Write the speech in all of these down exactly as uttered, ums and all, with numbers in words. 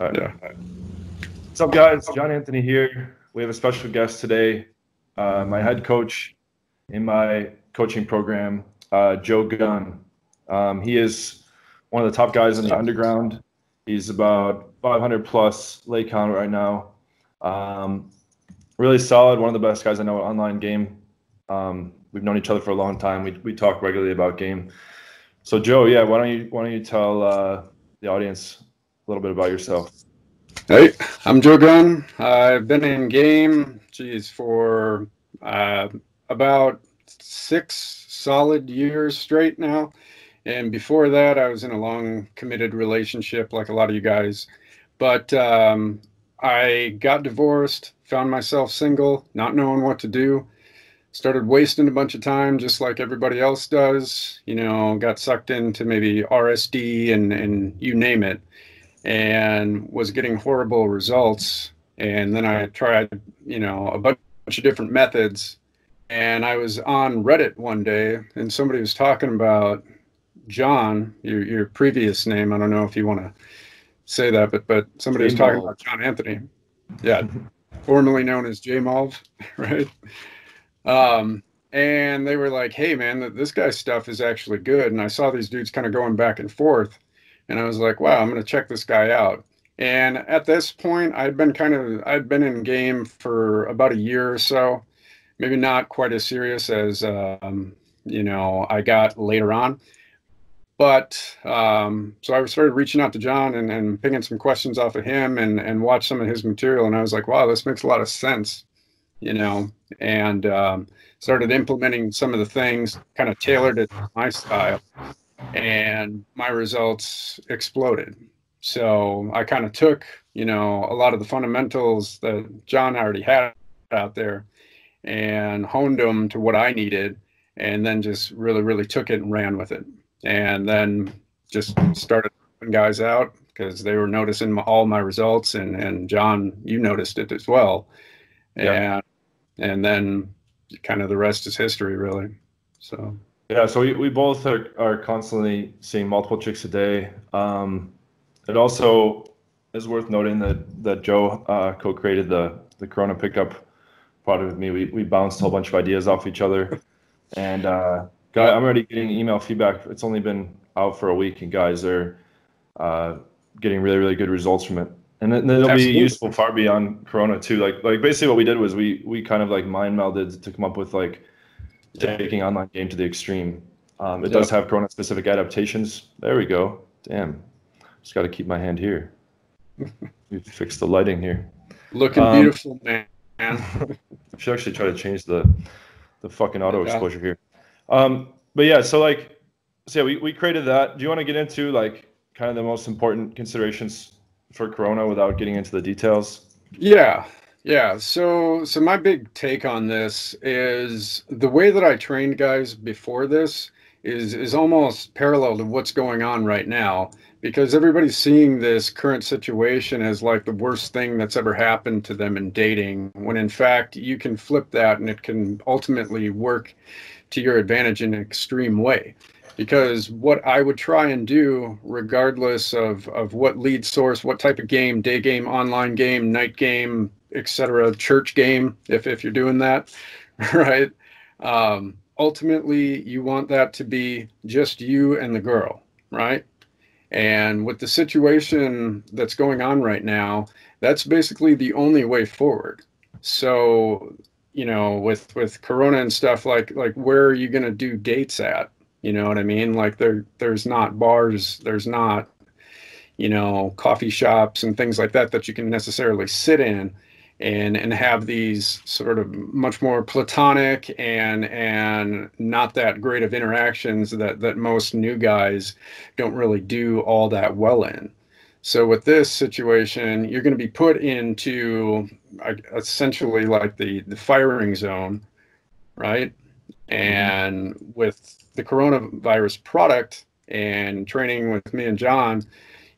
All right. Yeah. All right. What's up, guys? John Anthony here. We have a special guest today, uh, my head coach in my coaching program, uh, Joe Gunn. Um, he is one of the top guys in the underground. He's about five hundred plus lay count right now. Um, really solid, one of the best guys I know at online game. Um, we've known each other for a long time. We we talk regularly about game. So Joe, yeah, why don't you why don't you tell uh, the audience a little bit about yourself? Hey, I'm Joe Gunn. I've been in game, geez, for uh, about six solid years straight now. And before that, I was in a long committed relationship like a lot of you guys. But um, I got divorced, found myself single, not knowing what to do. Started wasting a bunch of time just like everybody else does. You know, got sucked into maybe R S D and, and you name it, and was getting horrible results. And then I tried, you know, a bunch of different methods. And I was on Reddit one day and somebody was talking about John, your, your previous name. I don't know if you want to say that, but, but somebody J was talking Malv. About John Anthony. Yeah. Formerly known as J Malv, right? Um, and they were like, hey man, this guy's stuff is actually good. And I saw these dudes kind of going back and forth, and I was like, wow, I'm going to check this guy out. And at this point I'd been kind of, I'd been in game for about a year or so, maybe not quite as serious as, um, you know, I got later on, but, um, so I started reaching out to John and, and picking some questions off of him and, and watched some of his material. And I was like, wow, this makes a lot of sense. You know, and um, started implementing some of the things, kind of tailored it to my style, and my results exploded. So I kind of took, you know, a lot of the fundamentals that John already had out there and honed them to what I needed, and then just really, really took it and ran with it. And then just started helping guys out because they were noticing my, all my results, and, and John, you noticed it as well. Yeah. And And then kind of the rest is history, really. So, yeah, so we, we both are, are constantly seeing multiple chicks a day. Um, it also is worth noting that, that Joe uh, co-created the, the Corona Pickup product with me. We, we bounced a whole bunch of ideas off each other. And uh, guys, I'm already getting email feedback. It's only been out for a week, and guys are uh, getting really, really good results from it. And then it'll Absolutely. Be useful far beyond Corona too. Like, like basically what we did was we we kind of like mind melded to come up with like taking online game to the extreme. Um, it yep. does have Corona specific adaptations. There we go. Damn, just got to keep my hand here. We fixed the lighting here. Looking um, beautiful, man. I should actually try to change the the fucking auto yeah. exposure here. Um, but yeah, so like, so yeah, we we created that. Do you want to get into like kind of the most important considerations for Corona without getting into the details? Yeah. Yeah. So, so my big take on this is the way that I trained guys before this is, is almost parallel to what's going on right now, because everybody's seeing this current situation as like the worst thing that's ever happened to them in dating, when in fact you can flip that and it can ultimately work to your advantage in an extreme way. Because what I would try and do, regardless of, of what lead source, what type of game, day game, online game, night game, et cetera, church game, if, if you're doing that, right? Um, ultimately, you want that to be just you and the girl, right? And with the situation that's going on right now, that's basically the only way forward. So, you know, with, with Corona and stuff, like, like where are you going to do dates at? You know what I mean? Like there, there's not bars, there's not, you know, coffee shops and things like that that you can necessarily sit in and and have these sort of much more platonic and and not that great of interactions that that most new guys don't really do all that well in. So with this situation, you're going to be put into essentially like the the firing zone, right? And with the coronavirus product and training with me and John,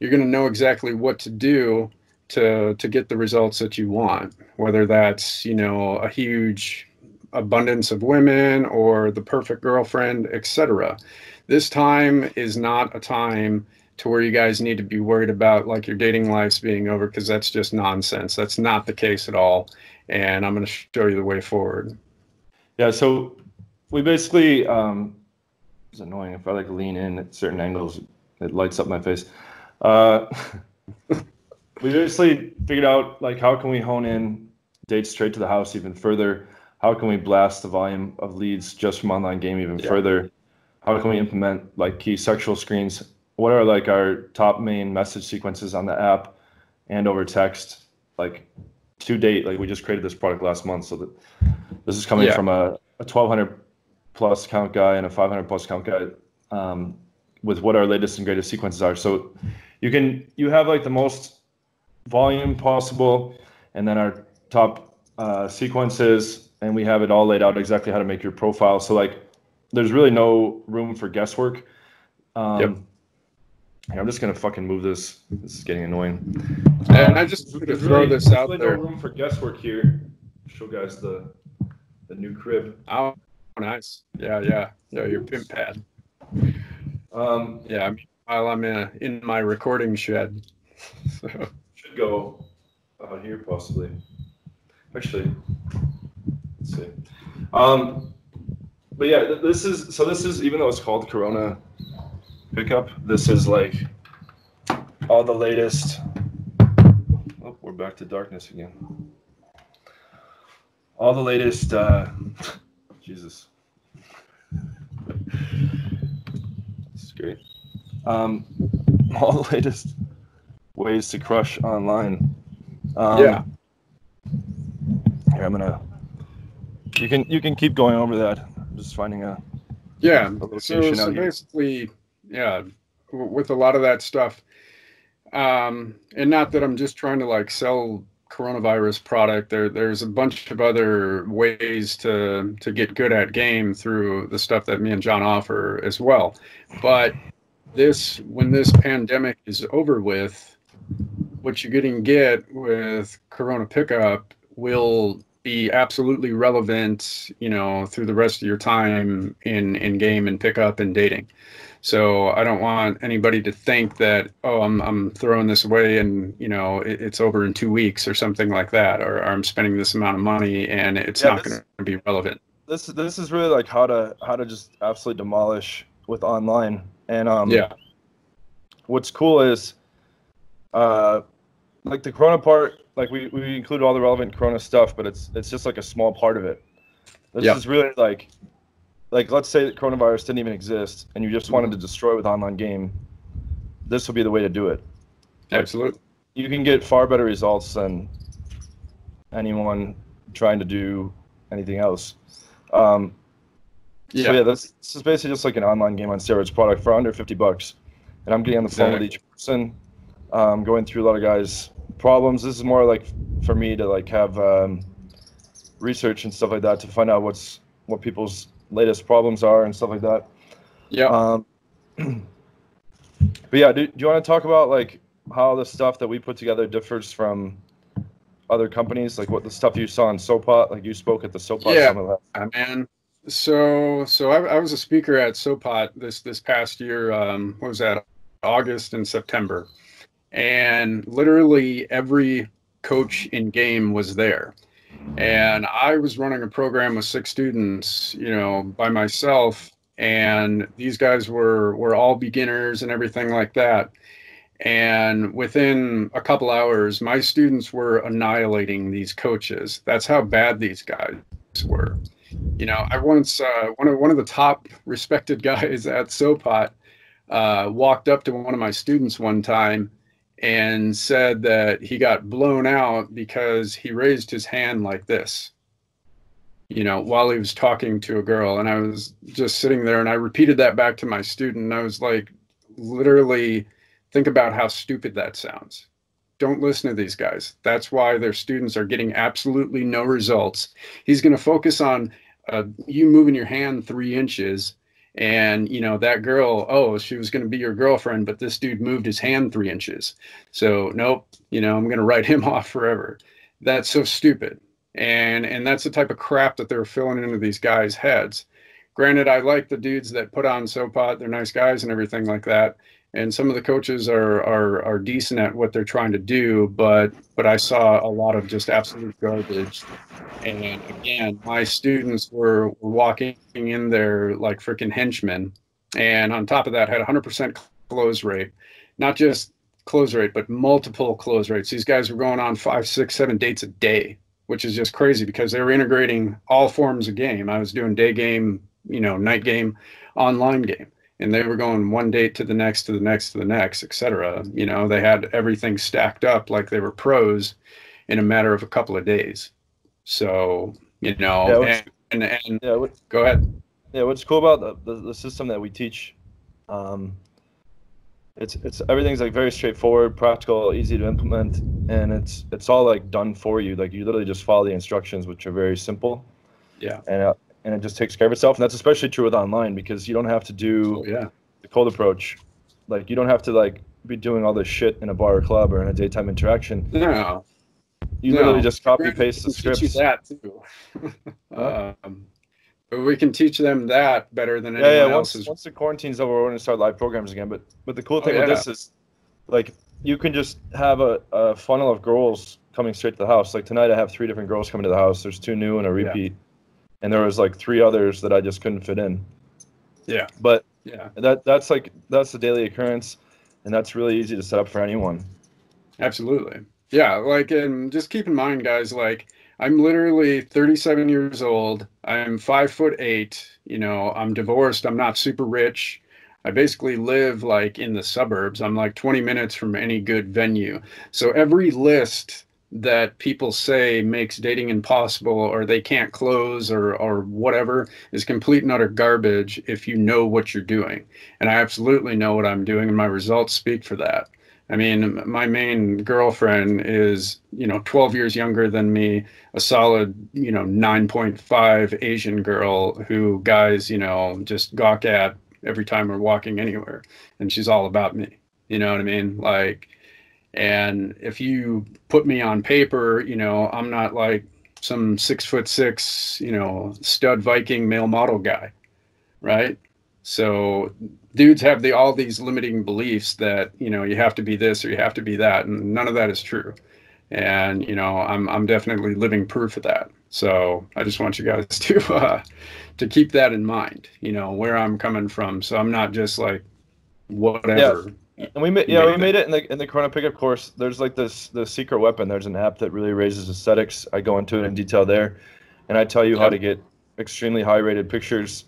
you're going to know exactly what to do to to get the results that you want, whether that's, you know, a huge abundance of women or the perfect girlfriend, et cetera. This time is not a time to where you guys need to be worried about like your dating lives being over, because that's just nonsense. That's not the case at all. And I'm going to show you the way forward. Yeah. So we basically, um, it's annoying. If I like lean in at certain angles, it lights up my face. Uh, we basically figured out like, how can we hone in dates straight to the house even further? How can we blast the volume of leads just from online game even yeah. further? How can we implement like key sexual screens? What are like our top main message sequences on the app and over text, like to date? Like we just created this product last month, so that this is coming yeah. from a, a twelve hundred plus count guy and a five hundred plus count guy, um, with what our latest and greatest sequences are. So you can, you have like the most volume possible, and then our top uh, sequences, and we have it all laid out exactly how to make your profile. So like, there's really no room for guesswork. Um, yep. Here, I'm just gonna fucking move this. This is getting annoying. Um, and I just wanted to throw really, this out really there. There's no room for guesswork here. Show guys the the new crib. Oh, nice. Yeah, yeah. Yeah, your pimp pad. Um, yeah. I mean, while I'm in a, in my recording shed, so should go out here possibly. Actually, let's see. Um. But yeah, this is, so this is, even though it's called Corona Pickup, this is like all the latest. Oh, we're back to darkness again. All the latest, uh, Jesus. This is great. Um, all the latest ways to crush online. Um, yeah. Here, I'm going to, you can, you can keep going over that. Just finding a yeah a so, so basically yeah with a lot of that stuff, um and not that I'm just trying to like sell coronavirus product, there there's a bunch of other ways to to get good at game through the stuff that me and John offer as well. But this, when this pandemic is over with, what you're gonna get with Corona Pickup will be absolutely relevant, you know, through the rest of your time in, in game and pickup and dating. So I don't want anybody to think that, oh, I'm, I'm throwing this away and, you know, it, it's over in two weeks or something like that, or, or I'm spending this amount of money and it's yeah, not going to be relevant. This, this is really like how to, how to just absolutely demolish with online. And um, yeah, what's cool is uh, like the Corona part, like we, we include all the relevant Corona stuff, but it's it's just like a small part of it. This yeah. is really like, like let's say that coronavirus didn't even exist and you just wanted to destroy with online game. This would be the way to do it. Absolutely. Like, you can get far better results than anyone trying to do anything else. Um, yeah. So yeah, this, this is basically just like an online game on steroids product for under fifty bucks. And I'm getting on the phone exactly. with each person, um, going through a lot of guys' problems. This is more like for me to like have um, research and stuff like that to find out what's what people's latest problems are and stuff like that. Yeah. Um, but yeah, do, do you want to talk about like how the stuff that we put together differs from other companies? Like what the stuff you saw in Sopot, like you spoke at the Sopot yeah. Summit. Yeah, man. So so I, I was a speaker at Sopot this this past year. Um, what was that? August and September. And literally every coach in game was there. And I was running a program with six students, you know, by myself. And these guys were, were all beginners and everything like that. And within a couple hours, my students were annihilating these coaches. That's how bad these guys were. You know, I once, uh, one of, one of the top respected guys at Sopot uh, walked up to one of my students one time and said that he got blown out because he raised his hand like this, you know, while he was talking to a girl. And I was just sitting there and I repeated that back to my student. And I was like, literally, think about how stupid that sounds. Don't listen to these guys. That's why their students are getting absolutely no results. He's going to focus on uh, you moving your hand three inches. And, you know, that girl, oh, she was going to be your girlfriend, but this dude moved his hand three inches. So, nope, you know, I'm going to write him off forever. That's so stupid. And and that's the type of crap that they're filling into these guys' heads. Granted, I like the dudes that put on Sopot. They're nice guys and everything like that. And some of the coaches are, are are decent at what they're trying to do, but but I saw a lot of just absolute garbage. And again, my students were, were walking in there like freaking henchmen. And on top of that, had one hundred percent close rate, not just close rate, but multiple close rates. These guys were going on five, six, seven dates a day, which is just crazy because they were integrating all forms of game. I was doing day game, you know, night game, online game. And they were going one date to the next, to the next, to the next, et cetera. You know, they had everything stacked up like they were pros in a matter of a couple of days. So, you know, yeah, what's, and, and, and yeah, what, go ahead. Yeah, what's cool about the, the, the system that we teach, um, it's it's everything's like very straightforward, practical, easy to implement, and it's it's all like done for you. Like you literally just follow the instructions, which are very simple. Yeah. And uh, and it just takes care of itself. And that's especially true with online because you don't have to do oh, yeah. the cold approach. Like you don't have to like be doing all this shit in a bar or club or in a daytime interaction. No. You no. literally just copy paste the scripts. We can teach you that too. um, but we can teach them that better than anyone yeah, yeah. Once, else's. Once the quarantine's over, we're going to start live programs again. But but the cool thing oh, yeah. with this is, like, you can just have a, a funnel of girls coming straight to the house. Like tonight, I have three different girls coming to the house. There's two new and a repeat. Yeah. And there was like three others that I just couldn't fit in. Yeah. But yeah, that that's like that's the daily occurrence, and that's really easy to set up for anyone. Absolutely. Yeah. Like, and just keep in mind, guys. Like, I'm literally thirty-seven years old. I'm five foot eight. You know, I'm divorced. I'm not super rich. I basically live like in the suburbs. I'm like twenty minutes from any good venue. So every list that people say makes dating impossible or they can't close or or whatever is complete and utter garbage if you know what you're doing. And I absolutely know what I'm doing, and my results speak for that. I mean, my main girlfriend is, you know, twelve years younger than me, a solid, you know, nine point five Asian girl who guys, you know, just gawk at every time we're walking anywhere. And she's all about me. You know what I mean? Like, and if you put me on paper, you know, I'm not like some six foot six, you know, stud Viking male model guy, right? So dudes have the, all these limiting beliefs that, you know, you have to be this or you have to be that, and none of that is true. And, you know, I'm, I'm definitely living proof of that. So I just want you guys to, uh, to keep that in mind, you know, where I'm coming from. So I'm not just like, whatever. Yeah. And we made, yeah, we made it in the in the Corona Pickup course. There's like this the secret weapon. There's an app that really raises aesthetics. I go into it in detail there, and I tell you how to get extremely high rated pictures,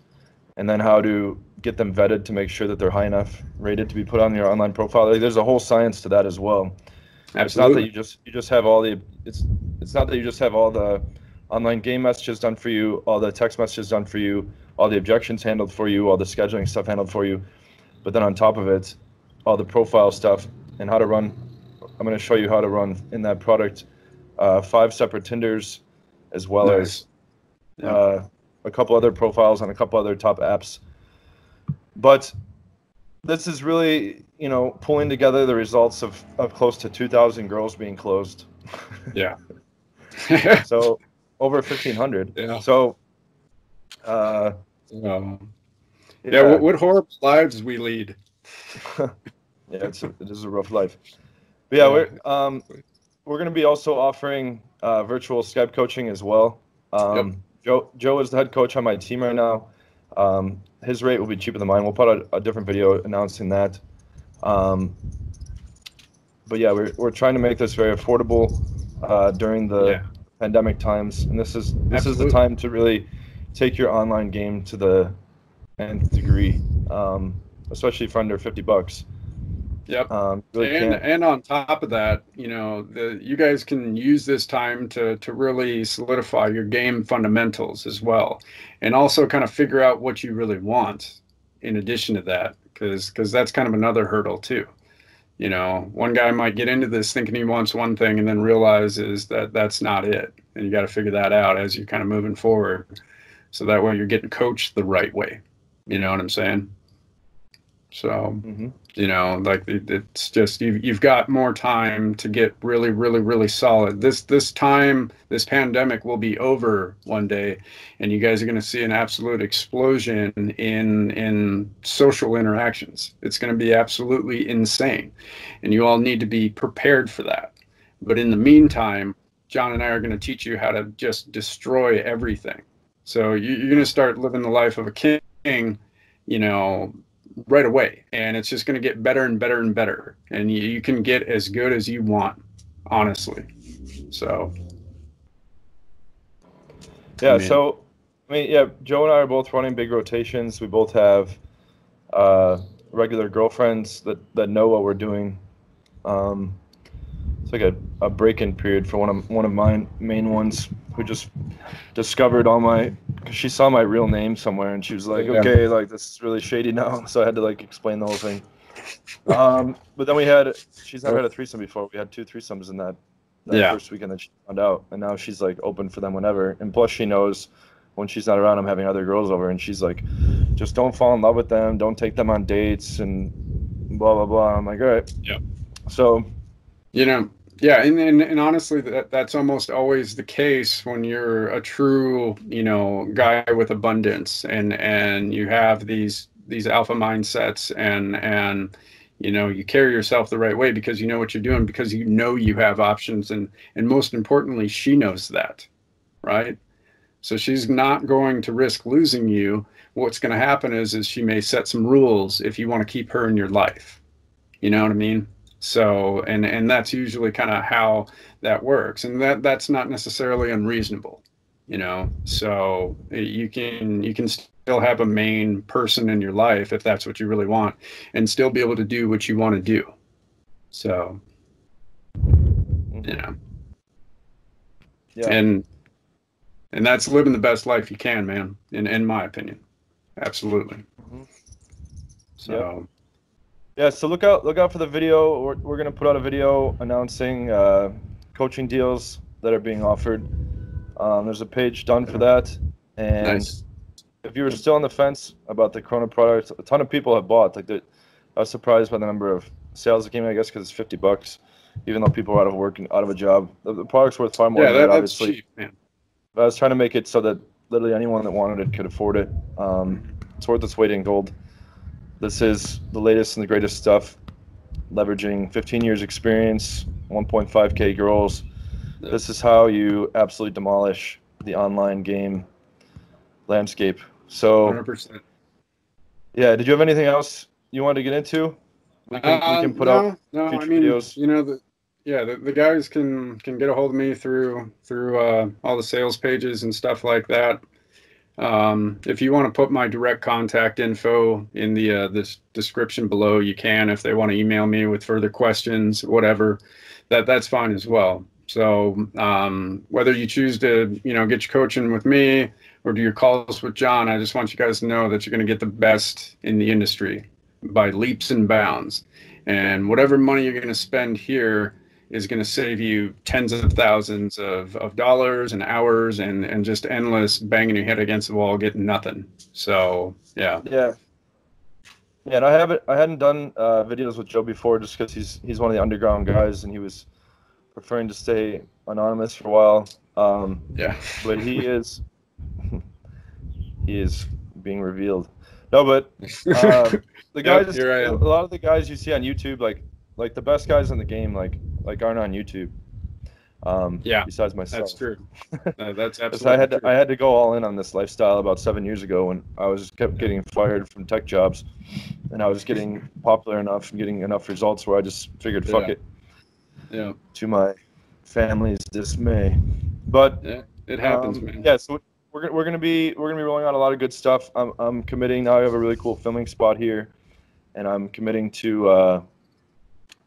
and then how to get them vetted to make sure that they're high enough rated to be put on your online profile. Like, there's a whole science to that as well. Absolutely. It's not that you just you just have all the it's it's not that you just have all the online game messages done for you, all the text messages done for you, all the objections handled for you, all the scheduling stuff handled for you, but then on top of it, all the profile stuff and how to run. I'm going to show you how to run in that product uh, five separate Tinders, as well nice. as uh, yeah. a couple other profiles on a couple other top apps. But this is really, you know, pulling together the results of, of close to two thousand girls being closed. Yeah. So over fifteen hundred. Yeah. So, uh, um, yeah. yeah what, what horrible lives we lead. Yeah, it's a, it is a rough life. But yeah, we're um, we're going to be also offering uh, virtual Skype coaching as well. Um, yep. Joe Joe is the head coach on my team right now. Um, his rate will be cheaper than mine. We'll put out a, a different video announcing that. Um, but yeah, we're we're trying to make this very affordable uh, during the yeah. pandemic times, and this is this Absolutely. is the time to really take your online game to the nth degree. Um, especially for under fifty bucks. Yep. Um, really and, and on top of that, you know, the, you guys can use this time to, to really solidify your game fundamentals as well. And also kind of figure out what you really want in addition to that, because because that's kind of another hurdle too. You know, one guy might get into this thinking he wants one thing and then realizes that that's not it. And you got to figure that out as you're kind of moving forward. So that way you're getting coached the right way. You know what I'm saying? So, mm-hmm. you know, like it, it's just you, you've got more time to get really, really, really solid. This this time, this pandemic will be over one day, and you guys are going to see an absolute explosion in in social interactions. It's going to be absolutely insane, and you all need to be prepared for that. But in the meantime, John and I are going to teach you how to just destroy everything. So you, you're going to start living the life of a king, you know, right away, and it's just going to get better and better and better, and you, you can get as good as you want, honestly. So yeah, I mean, so I mean, yeah, Joe and I are both running big rotations. We both have uh regular girlfriends that that know what we're doing. Um it's like a, a break-in period for one of one of my main ones, who just discovered all my, cause she saw my real name somewhere, and she was like, yeah. okay, like this is really shady now. So I had to like explain the whole thing. Um, but then we had, she's never had a threesome before. We had two threesomes in that, that yeah. first weekend that she found out. And now she's like open for them whenever. And plus she knows when she's not around, I'm having other girls over, and she's like, just don't fall in love with them. Don't take them on dates and blah, blah, blah. I'm like, all right. Yeah. So, you know, yeah, and, and and honestly, that that's almost always the case when you're a true, you know, guy with abundance, and and you have these these alpha mindsets, and and you know, you carry yourself the right way because you know what you're doing, because you know you have options, and and most importantly, she knows that, right? So she's not going to risk losing you. What's going to happen is is she may set some rules if you want to keep her in your life. You know what I mean? So, and, and that's usually kind of how that works. And that, that's not necessarily unreasonable, you know? So you can, you can still have a main person in your life if that's what you really want, and still be able to do what you want to do. So, you know, yeah. And, and that's living the best life you can, man, in, in my opinion. Absolutely. Mm-hmm. So. Yep. Yeah, so look out, look out for the video. We're, we're going to put out a video announcing uh, coaching deals that are being offered. Um, there's a page done for that. And nice. If you were still on the fence about the Corona product, a ton of people have bought. Like, I was surprised by the number of sales that came in, I guess, because it's fifty bucks, even though people are out of work and out of a job. The, the product's worth far more yeah, than that, that obviously. Cheap, man. But I was trying to make it so that literally anyone that wanted it could afford it. Um, it's worth its weight in gold. This is the latest and the greatest stuff, leveraging fifteen years experience, one point five K girls. This is how you absolutely demolish the online game landscape. So, one hundred percent. Yeah, did you have anything else you wanted to get into? We can, uh, we can put no, out no, future I mean, videos. You know, the, yeah, the, the guys can, can get a hold of me through, through uh, all the sales pages and stuff like that. Um, if you want to put my direct contact info in the uh, this description below, you can. If they want to email me with further questions, whatever, that that's fine as well. So um, whether you choose to, you know, get your coaching with me or do your calls with John, I just want you guys to know that you're going to get the best in the industry by leaps and bounds. And whatever money you're going to spend here is going to save you tens of thousands of, of dollars and hours and, and just endless banging your head against the wall, getting nothing. So, yeah. Yeah. Yeah. And I haven't, I hadn't done uh, videos with Joe before just because he's, he's one of the underground guys and he was preferring to stay anonymous for a while. Um, yeah. But he is, he is being revealed. No, but uh, the guys, yep, just, a lot of the guys you see on YouTube, like, like the best guys in the game, like, like aren't on YouTube. Um, yeah, besides myself. That's true. No, that's absolutely I had to, true. I had to go all in on this lifestyle about seven years ago when I was kept getting fired from tech jobs, and I was getting popular enough and getting enough results where I just figured, fuck yeah. it. Yeah. To my family's dismay. But yeah, it happens, um, man. Yeah, so we're we're gonna be we're gonna be rolling out a lot of good stuff. I'm I'm committing now. I have a really cool filming spot here, and I'm committing to uh,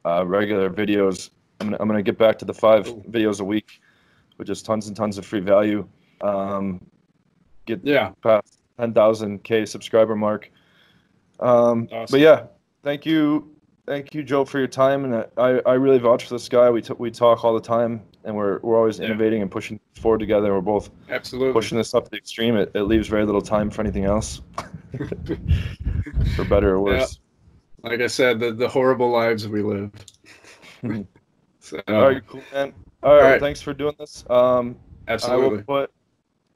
uh, regular videos. I'm gonna, I'm gonna get back to the five videos a week, with just tons and tons of free value. Um, get yeah past ten thousand K subscriber mark. Um, awesome. But yeah, thank you, thank you, Joe, for your time. And I, I really vouch for this guy. We t we talk all the time, and we're we're always yeah. innovating and pushing forward together. We're both absolutely pushing this up to the extreme. It it leaves very little time for anything else, for better or worse. Yeah. like I said, the, the horrible lives we live. So, all right, cool, man. All right, all right. Thanks for doing this. Um, Absolutely. I will put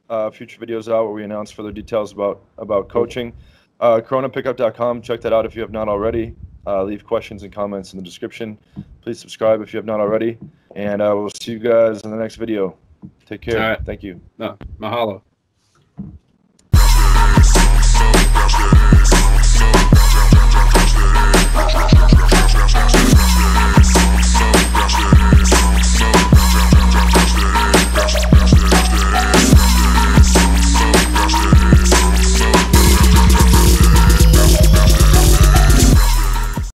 uh, future videos out where we announce further details about, about coaching. Uh, Corona Pickup dot com. Check that out if you have not already. Uh, leave questions and comments in the description. Please subscribe if you have not already. And uh, we'll see you guys in the next video. Take care. All right. Thank you. No, mahalo.